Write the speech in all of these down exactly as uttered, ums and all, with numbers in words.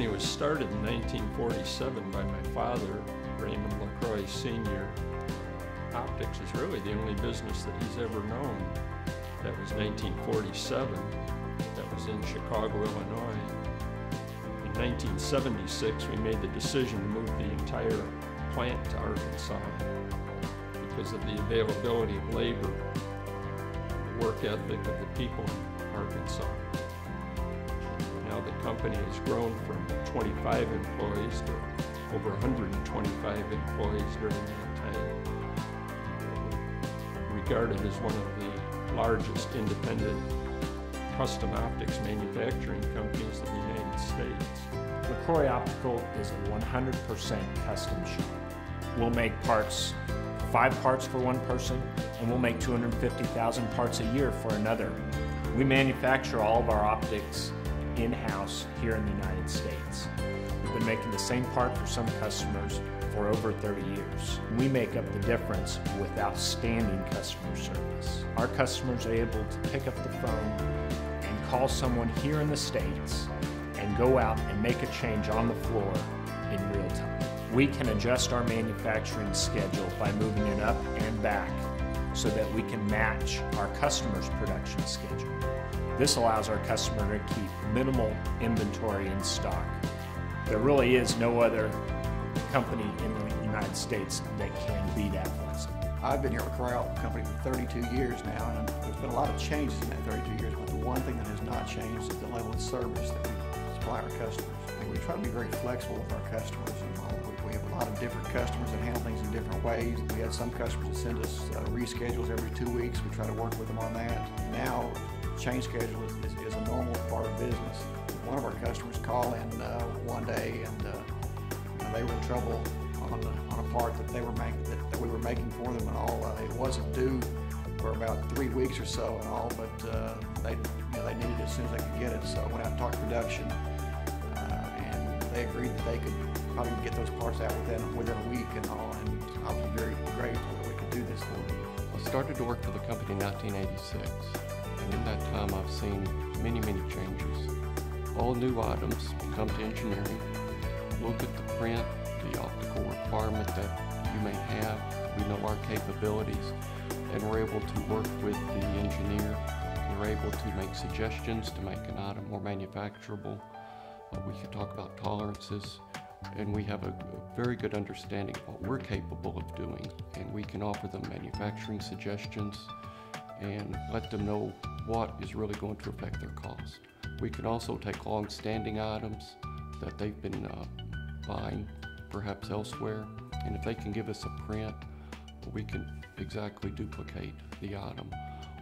company was started in nineteen forty-seven by my father, Raymond LaCroix Senior Optics is really the only business that he's ever known. That was nineteen forty-seven. That was in Chicago, Illinois. In nineteen seventy-six, we made the decision to move the entire plant to Arkansas because of the availability of labor, the work ethic of the people in Arkansas. Now the company has grown from twenty-five employees to over one hundred twenty-five employees during that time. Regarded as one of the largest independent custom optics manufacturing companies in the United States. LaCroix Optical is a one hundred percent custom shop. We'll make parts, five parts for one person, and we'll make two hundred fifty thousand parts a year for another. We manufacture all of our optics in-house here in the United States. We've been making the same part for some customers for over thirty years. We make up the difference with outstanding customer service. Our customers are able to pick up the phone and call someone here in the States and go out and make a change on the floor in real time. We can adjust our manufacturing schedule by moving it up and back so that we can match our customer's production schedule. This allows our customer to keep minimal inventory in stock. There really is no other company in the United States that can be that flexible. I've been here at LaCroix Optical Company for thirty-two years now, and there's been a lot of changes in that thirty-two years, but the one thing that has not changed is the level of service that we supply our customers. And we try to be very flexible with our customers. We have a lot of different customers that handle things in different ways. We had some customers that send us uh, reschedules every two weeks. We try to work with them on that. Now, change schedule is, is, is a normal part of business. One of our customers called in uh, one day and uh, they were in trouble on, on a part that they were making that, that we were making for them, and all uh, it wasn't due for about three weeks or so and all, but uh, they you know, they needed it as soon as they could get it. So I went out and talked to production, uh, and they agreed that they could probably get those parts out within within a week and all. And I was very grateful that we could do this for them. I started to work for the company in nineteen eighty-six, and in that time I've seen many, many changes. All new items come to engineering. Look at the print, the optical requirement that you may have. We know our capabilities, and we're able to work with the engineer. We're able to make suggestions to make an item more manufacturable. Uh, we can talk about tolerances, and we have a very good understanding of what we're capable of doing, and we can offer them manufacturing suggestions and let them know what is really going to affect their cost. We can also take long-standing items that they've been uh, buying perhaps elsewhere, and if they can give us a print, we can exactly duplicate the item.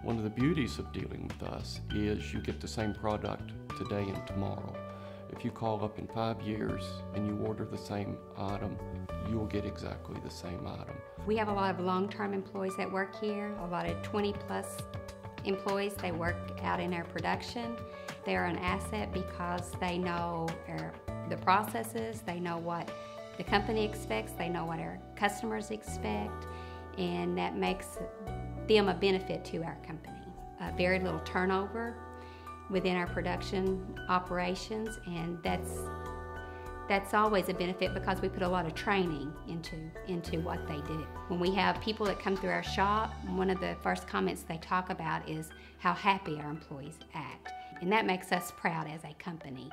One of the beauties of dealing with us is you get the same product today and tomorrow. If you call up in five years and you order the same item, you'll get exactly the same item. We have a lot of long-term employees that work here, a lot of twenty plus employees. They work out in our production. They're an asset because they know our, the processes, they know what the company expects, they know what our customers expect, and that makes them a benefit to our company. Uh, very little turnover within our production operations, and that's that's always a benefit because we put a lot of training into, into what they do. When we have people that come through our shop, one of the first comments they talk about is how happy our employees act, and that makes us proud as a company.